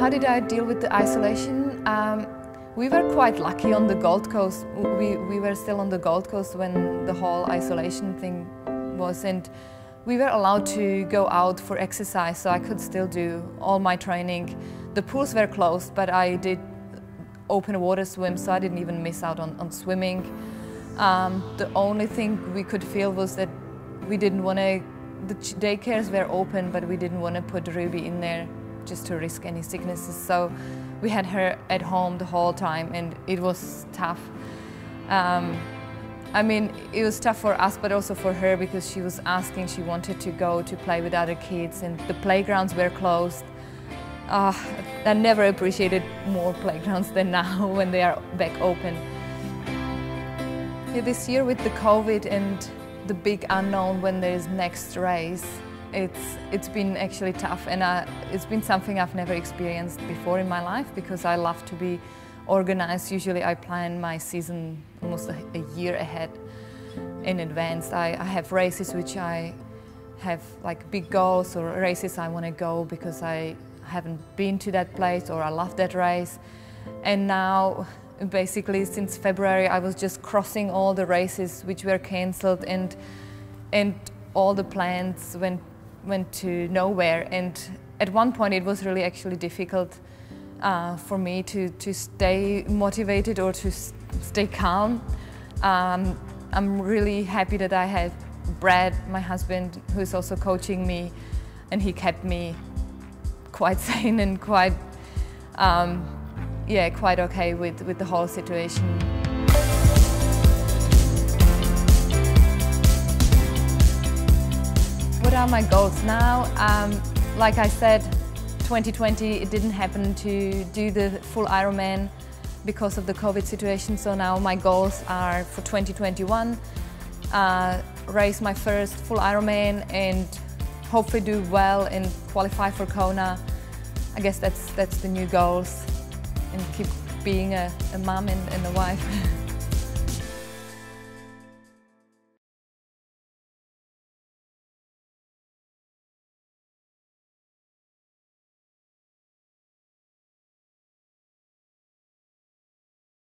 How did I deal with the isolation? We were quite lucky on the Gold Coast. We were still on the Gold Coast when the whole isolation thing was, and we were allowed to go out for exercise, so I could still do all my training. The pools were closed, but I did open water swim, so I didn't even miss out on swimming. The only thing we could feel was that we didn't want to, the daycares were open, but we didn't want to put Ruby in there just to risk any sicknesses. So we had her at home the whole time, and it was tough. I mean, it was tough for us, but also for her, because she was asking, she wanted to go to play with other kids, and the playgrounds were closed. I never appreciated more playgrounds than now when they are back open. Yeah, this year with the COVID and the big unknown when there is next race, it's been actually tough, and it's been something I've never experienced before in my life, because I love to be organized. Usually I plan my season almost a year ahead in advance. I have races which I have like big goals, or races I want to go because I haven't been to that place or I love that race. And now basically since February I was just crossing all the races which were cancelled, and all the plans went to nowhere. And at one point it was really actually difficult for me to stay motivated or to stay calm. I'm really happy that I had Brad, my husband, who's also coaching me, and he kept me quite sane and quite, yeah, quite okay with the whole situation. What are my goals now? Like I said, 2020, it didn't happen to do the full Ironman because of the COVID situation. So now my goals are for 2021, race my first full Ironman and hopefully do well and qualify for Kona. I guess that's the new goals, and keep being a mom and a wife.